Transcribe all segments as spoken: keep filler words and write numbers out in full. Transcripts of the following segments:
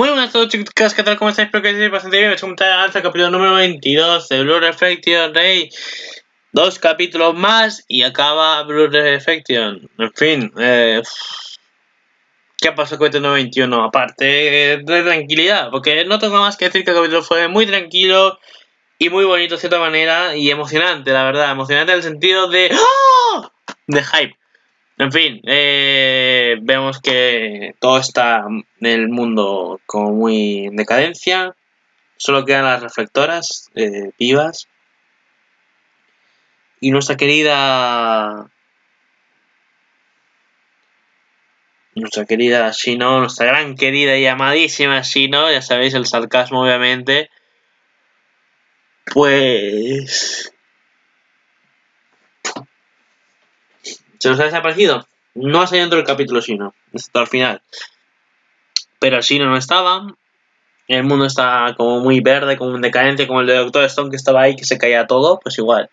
Muy buenas a todos, chicas, ¿qué tal? ¿Cómo estáis? Espero que estéis bastante bien. Me he hecho un al capítulo número veintidós de Blue Reflection Ray. Dos capítulos más y acaba Blue Reflection. En fin, eh, ¿qué pasó con este número veintiuno? Aparte de tranquilidad, porque no tengo más que decir que el capítulo fue muy tranquilo y muy bonito de cierta manera y emocionante, la verdad. Emocionante en el sentido de... ¡Oh! De hype. En fin, eh, vemos que todo está en el mundo como muy en decadencia. Solo quedan las reflectoras eh, vivas. Y nuestra querida... Nuestra querida Shino, nuestra gran querida y amadísima Shino, ya sabéis, el sarcasmo obviamente. Pues... se nos ha desaparecido. No ha salido dentro del capítulo Shino, hasta el final. Pero Shino no estaba. El mundo está como muy verde, como un decadente, como el de Doctor Stone que estaba ahí, que se caía todo. Pues igual.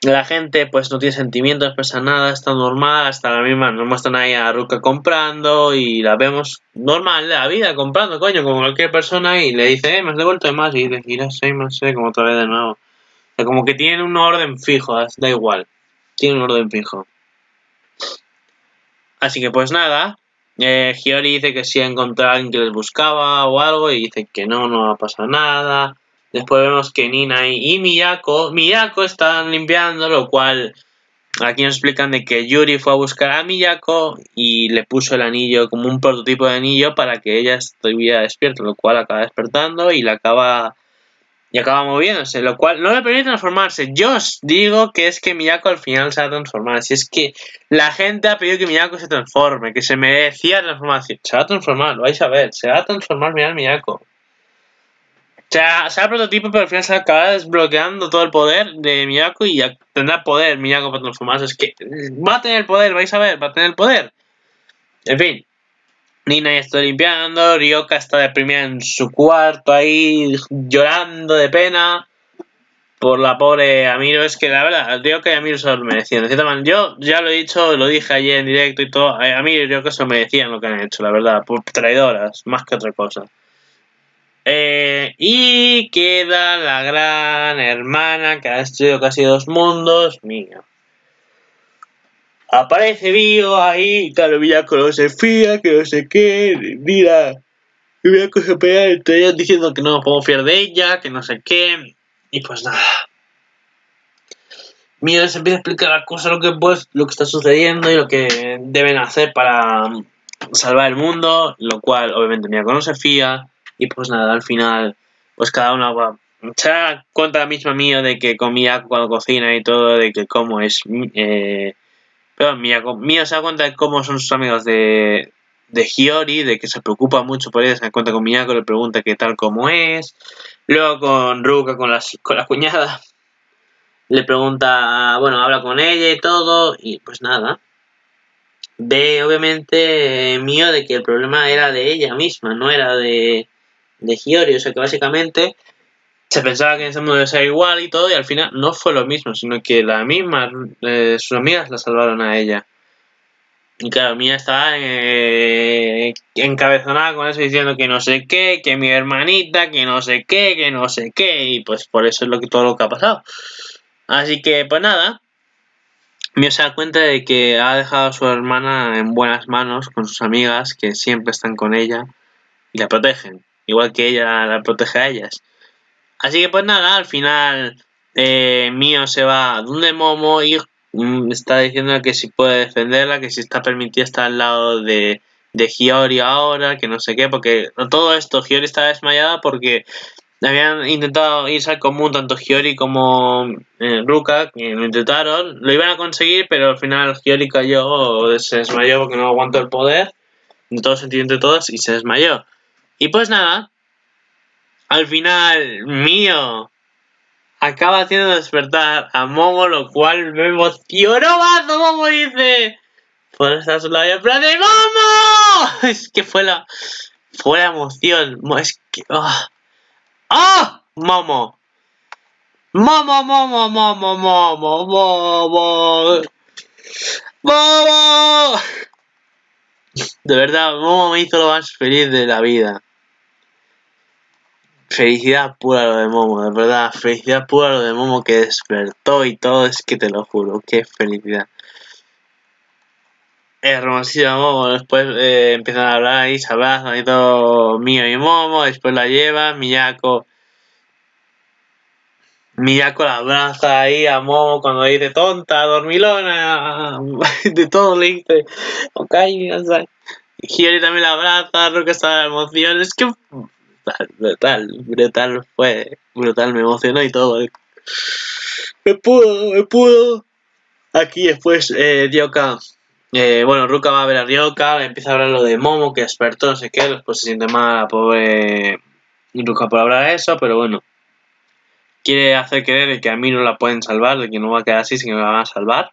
La gente pues no tiene sentimientos, no pasa nada, está normal. Hasta la misma nos muestran ahí a Ruka comprando y la vemos normal de la vida, comprando, coño, como cualquier persona. Y le dice, eh, me has devuelto de más. Y le gira seis más seis, como otra vez de nuevo. O sea, como que tienen un orden fijo, da igual. Tiene un orden fijo. Así que pues nada. Eh, Hiyori dice que sí ha encontrado a alguien que les buscaba o algo. Y dice que no, no ha pasado nada. Después vemos que Nina y, y Miyako. Miyako están limpiando. Lo cual aquí nos explican de que Yuri fue a buscar a Miyako. Y le puso el anillo como un prototipo de anillo. Para que ella estuviera despierta. Lo cual acaba despertando. Y la acaba... Y acaba moviéndose, lo cual no le permite transformarse. Yo os digo que es que Miyako al final se va a transformar. Si es que la gente ha pedido que Miyako se transforme, que se merecía transformación. Se va a transformar, lo vais a ver. Se va a transformar, mirad Miyako. O sea, será prototipo, pero al final se va a acabar desbloqueando todo el poder de Miyako y ya tendrá poder Miyako para transformarse. Es que va a tener poder, vais a ver, va a tener poder. En fin. Nina ya está limpiando, Ryoka está deprimida en su cuarto ahí, llorando de pena por la pobre Amiro. Es que la verdad, Ryoka y Amiro se lo merecían. Yo ya lo he dicho, lo dije ayer en directo y todo, Amiro y Ryoka se lo merecían lo que han hecho, la verdad, por traidoras, más que otra cosa. Eh, y queda la gran hermana que ha destruido casi dos mundos, mía. Aparece Bio ahí, claro, Miyako no se fía, que no sé qué, mira, Miyako se pelea entre ellos diciendo que no nos podemos fiar de ella, que no sé qué, y pues nada. Mira, se empieza a explicar las cosas, lo que, pues, lo que está sucediendo y lo que deben hacer para salvar el mundo, lo cual obviamente Miyako no se fía, y pues nada, al final, pues cada uno va... Se da cuenta la misma mía de que con Miyako cuando cocina y todo, de que cómo es... Eh, Pero Miyako, Miyako se da cuenta de cómo son sus amigos de, de Hiyori, de que se preocupa mucho por ella, se da cuenta con Miyako, le pregunta qué tal como es. Luego con Ruka, con, las, con la cuñada, le pregunta, bueno, habla con ella y todo, y pues nada. Ve, obviamente, Mio de que el problema era de ella misma, no era de, de Hiyori, o sea que básicamente... Se pensaba que en ese mundo iba a ser igual y todo, y al final no fue lo mismo, sino que la misma, eh, sus amigas la salvaron a ella. Y claro, Mia estaba eh, encabezonada con eso, diciendo que no sé qué, que mi hermanita, que no sé qué, que no sé qué, y pues por eso es lo que todo lo que ha pasado. Así que, pues nada, Mia se da cuenta de que ha dejado a su hermana en buenas manos con sus amigas, que siempre están con ella y la protegen, igual que ella la protege a ellas. Así que pues nada, al final eh, Mio se va donde Momo y mm, está diciendo que si puede defenderla, que si está permitida estar al lado de, de Hiyori ahora, que no sé qué, porque todo esto Hiyori estaba desmayada porque habían intentado irse al común tanto Hiyori como eh, Ruka, que lo intentaron, lo iban a conseguir, pero al final Hiyori cayó o se desmayó porque no aguantó el poder, en todo sentido entre todos, y se desmayó. Y pues nada... Al final, Mio acaba haciendo despertar a Momo, lo cual me emocionó más. Momo dice: por estar a su lado, y en plan de Momo. Es que fue la, fue la emoción. Es que. ¡Ah! ¡Ah! ¡Momo! ¡Momo, Momo, Momo, Momo, Momo! ¡Momo! De verdad, cómo me hizo lo más feliz de la vida. Felicidad pura lo de Momo, de verdad, felicidad pura lo de Momo que despertó y todo, es que te lo juro, qué felicidad. Hermosísima Momo, después eh, empiezan a hablar y se abrazan y todo, Mío y Momo, después la lleva, Miyako. Miyako la abraza ahí a Momo cuando le dice tonta, dormilona, de todo le dice, ok, o sea, Hiyori también la abraza, Ruka está de la emoción, es que... Brutal, brutal fue, brutal, me emocionó y todo. Me pudo, me pudo. Aquí después eh, Ryoka, eh, bueno, Ruka va a ver a Ryoka, empieza a hablar lo de Momo que despertó, no sé qué, después se siente mal la pobre Ruka por hablar eso, pero bueno. Quiere hacer creer de que a mí no la pueden salvar, de que no va a quedar así, sino que la van a salvar.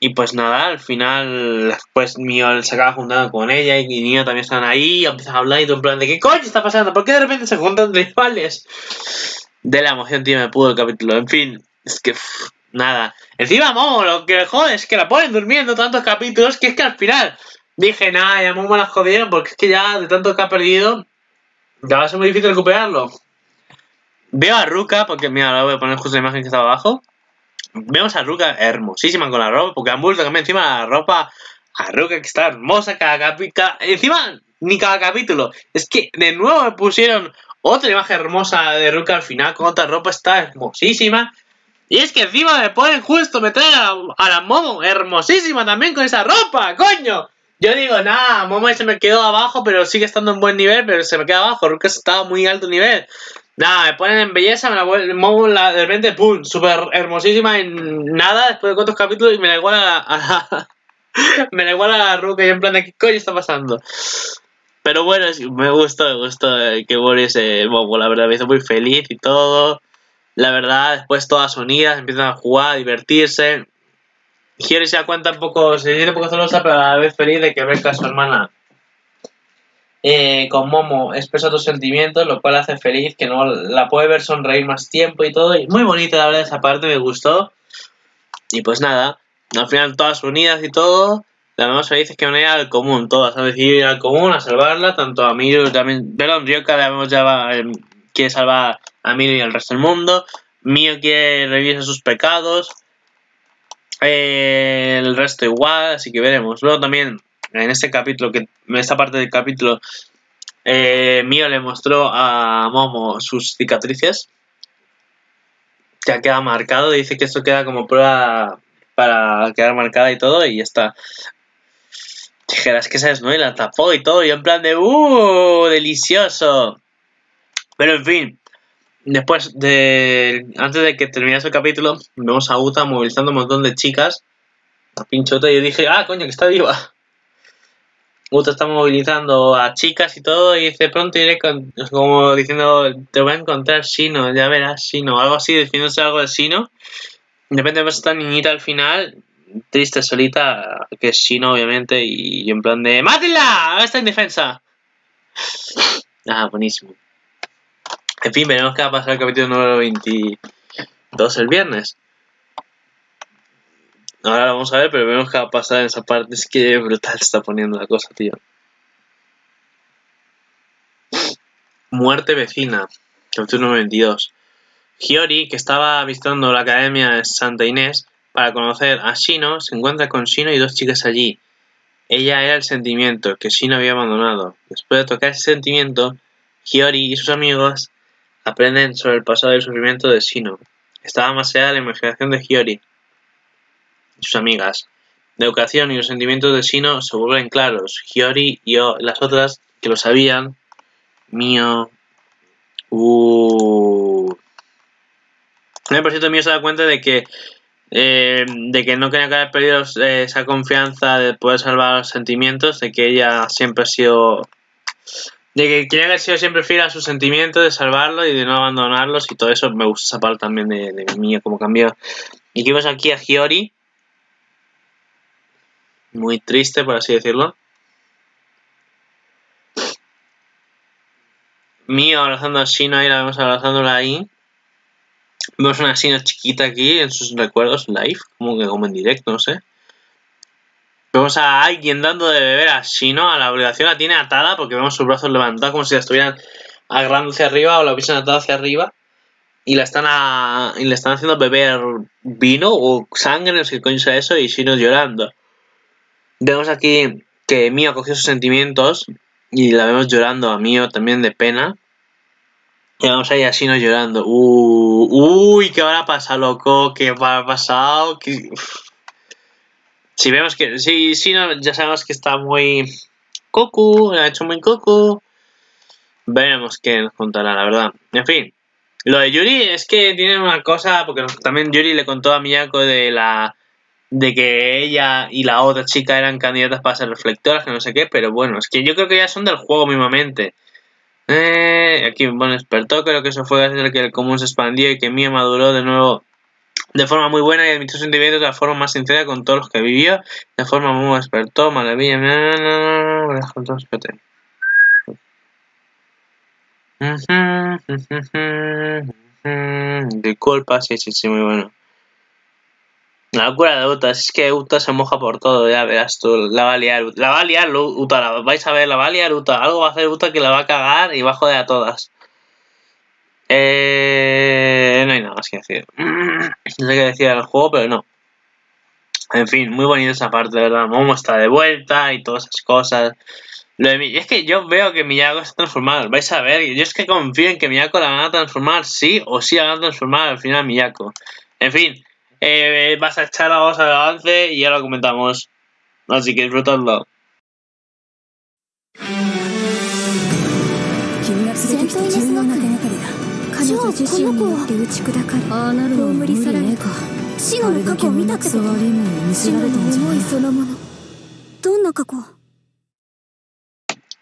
Y pues nada, al final, pues Mio se acaba juntando con ella y Nio también están ahí, y empiezan a hablar y todo en plan de ¿qué coño está pasando? ¿Por qué de repente se juntan tres pales? De la emoción, tío, me pudo el capítulo. En fin, es que pff, nada. Encima, Momo, lo que jode es que la ponen durmiendo tantos capítulos que es que al final dije, nada, ya Momo la jodieron porque es que ya de tanto que ha perdido, ya va a ser muy difícil recuperarlo. Veo a Ruka, porque mira, ahora voy a poner justo la imagen que estaba abajo. Vemos a Ruka hermosísima con la ropa, porque han vuelto a cambiar encima la ropa a Ruka, que está hermosa cada capítulo. Encima, ni cada capítulo. Es que de nuevo me pusieron otra imagen hermosa de Ruka al final, con otra ropa, está hermosísima. Y es que encima me ponen justo, me traen a la, a la Momo, hermosísima también con esa ropa, coño. Yo digo, nada, Momo se me quedó abajo, pero sigue estando en buen nivel, pero se me queda abajo. Ruka estaba muy alto nivel. Nada, me ponen en belleza, me la Momo la, de repente, pum, súper hermosísima en nada, después de cuantos capítulos, y me la iguala a, a, a me la iguala a la Ruka, y en plan, ¿qué coño está pasando? Pero bueno, me gustó, me gustó que volviese Momo, la verdad, me hizo muy feliz y todo. La verdad, después todas unidas, empiezan a jugar, a divertirse. Hiyori se da cuenta un poco, se siente un poco celosa, pero a la vez feliz de que venga su hermana. Eh, con Momo expresa tus sentimientos, lo cual hace feliz, que no la puede ver sonreír más tiempo y todo. Y muy bonita la verdad esa parte, me gustó. Y pues nada, al final todas unidas y todo, la más feliz es que van a ir al común, todas han decidido ir al común a salvarla, tanto a Miru también, perdón, Ryoka la vemos ya va, eh, quiere salvar a Miru y al resto del mundo. Mio quiere revisar sus pecados, eh, el resto igual, así que veremos. Luego también en este capítulo, que en esta parte del capítulo, eh, Mio le mostró a Momo sus cicatrices. Que ha quedado marcado. Dice que esto queda como prueba para quedar marcada y todo. Y ya está. Dijeras que esa es, ¿no? Y la tapó y todo. Y en plan de ¡uh! ¡Delicioso! Pero en fin. Después de... Antes de que terminase el capítulo, vemos a Uta movilizando a un montón de chicas. A Pinchota. Y yo dije, ¡ah, coño, que está viva! Uta está movilizando a chicas y todo, y dice, pronto iré con, como diciendo, te voy a encontrar Shino, ya verás Shino, algo así, diciéndose algo de Shino. De repente ves a esta niñita al final, triste, solita, que es Shino obviamente, y en plan de, ¡mátenla! Está indefensa. Ah, buenísimo. En fin, veremos qué va a pasar el capítulo número veintidós el viernes. Ahora lo vamos a ver, pero vemos qué va a pasar en esa parte. Es que brutal se está poniendo la cosa, tío. Muerte vecina, capítulo veintidós. Hiyori, que estaba visitando la academia de Santa Inés para conocer a Shino, se encuentra con Shino y dos chicas allí. Ella era el sentimiento que Shino había abandonado. Después de tocar ese sentimiento, Hiyori y sus amigos aprenden sobre el pasado y el sufrimiento de Shino. Estaba más allá de la imaginación de Hiyori. Sus amigas. La educación y los sentimientos de Shino se vuelven claros. Hiyori y yo, las otras que lo sabían. Mio. Uh. Por cierto, Mio se da cuenta de que eh, de que no quería que haya perdido eh, esa confianza de poder salvar los sentimientos, de que ella siempre ha sido, de que quería haber sido siempre fiel a sus sentimientos, de salvarlos y de no abandonarlos y todo eso. Me gusta esa parte también de, de Mio, como cambió. Y que vemos aquí a Hiyori. Muy triste, por así decirlo. Mio abrazando a Shino ahí, la vemos abrazándola ahí. Vemos una Shino chiquita aquí en sus recuerdos live, como que como en directo, no sé. Vemos a alguien dando de beber a Shino. A la obligación la tiene atada porque vemos sus brazos levantados como si la estuvieran agarrando hacia arriba o la hubiesen atado hacia arriba. Y la están a, y le están haciendo beber vino o sangre, no sé qué coño sea eso, y Shino llorando. Vemos aquí que Mio cogió sus sentimientos y la vemos llorando a Mio también de pena. Y vamos ahí a Shino llorando. Uh, uy, ¿qué habrá pasado, loco? ¿Qué habrá pasado? ¿Qué... Si vemos que... Si Shino ya sabemos que está muy... Cucu, la ha hecho muy cucu. Veremos qué nos contará, la verdad. En fin. Lo de Yuri es que tiene una cosa, porque también Yuri le contó a Miyako de la de que ella y la otra chica eran candidatas para ser reflectoras, que no sé qué, pero bueno, es que yo creo que ya son del juego mismamente. Eh, aquí bueno, despertó, creo que eso fue gracias a que el común se expandió y que Mio maduró de nuevo de forma muy buena y admitió sus sentimientos de la forma más sincera con todos los que vivió, de forma muy despertó, maravilla, no, no, no, no, espérate. De culpa, sí, sí, sí, muy bueno. La locura de Uta, es que Uta se moja por todo, ya verás tú. La va a liar, la va a liar Uta, la vais a ver, la va a liar Uta. Algo va a hacer Uta que la va a cagar y va a joder a todas. Eh, no hay nada más que decir. No sé qué decir del juego, pero no. En fin, muy bonito esa parte, de verdad. Momo está de vuelta y todas esas cosas. Lo de mi... Es que yo veo que Miyako está transformado, vais a ver, yo es que confío en que Miyako la van a transformar, sí o sí la van a transformar al final Miyako. En fin, eh, vas a echar la voz al avance y ya lo comentamos, así que disfrutadlo.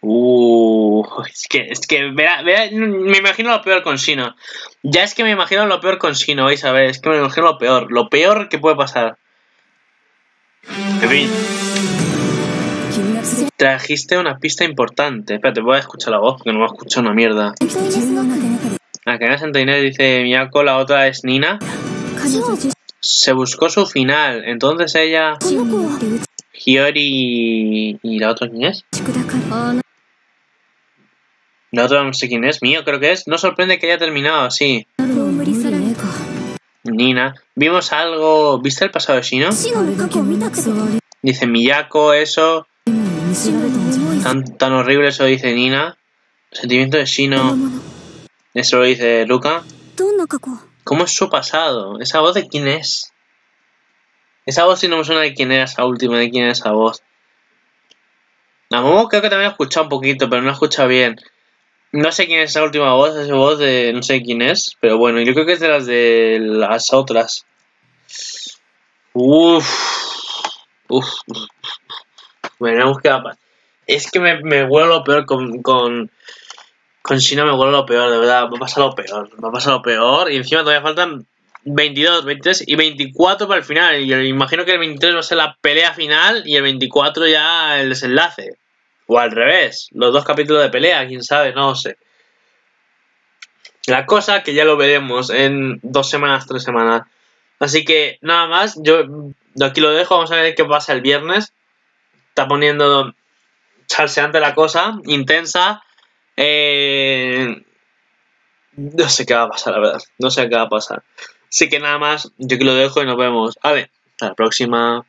Uh, es que, es que verá, verá, me imagino lo peor con Shino. Ya es que me imagino lo peor con Shino, vais a ver, es que me imagino lo peor, lo peor que puede pasar. En fin. Trajiste una pista importante. Espérate, voy a escuchar la voz, porque no me escucho una mierda. La cadena Santainer dice Miyako, la otra es Nina. Se buscó su final, entonces ella... Hiyori... ¿Y la otra quién es? La otra no sé quién es, Mio creo que es. No sorprende que haya terminado así. Nina, vimos algo... ¿Viste el pasado de Shino? Dice Miyako, eso... Tan, tan horrible eso dice Nina. El sentimiento de Shino... Eso lo dice Luca. ¿Cómo es su pasado? ¿Esa voz de quién es? Esa voz si no me suena de quién era esa última, de quién era esa voz. La Momo creo que también la he escuchado un poquito, pero no la he escuchado bien. No sé quién es esa última voz, esa voz de no sé quién es, pero bueno, yo creo que es de las de las otras. Uff. Uff. Veremos qué va a pasar. Es que me, me huele lo peor con... con con Shino me huele lo peor, de verdad. Va a pasar lo peor, va a pasar lo peor. Y encima todavía faltan... veintidós, veintitrés y veinticuatro para el final. Y yo imagino que el veintitrés va a ser la pelea final y el veinticuatro ya el desenlace. O al revés, los dos capítulos de pelea, quién sabe, no sé. La cosa que ya lo veremos en dos semanas, tres semanas. Así que nada más, yo de aquí lo dejo, vamos a ver qué pasa el viernes. Está poniendo salseante la cosa, intensa. Eh, no sé qué va a pasar, la verdad. No sé qué va a pasar. Así que nada más, yo que lo dejo y nos vemos. A ver, hasta la próxima.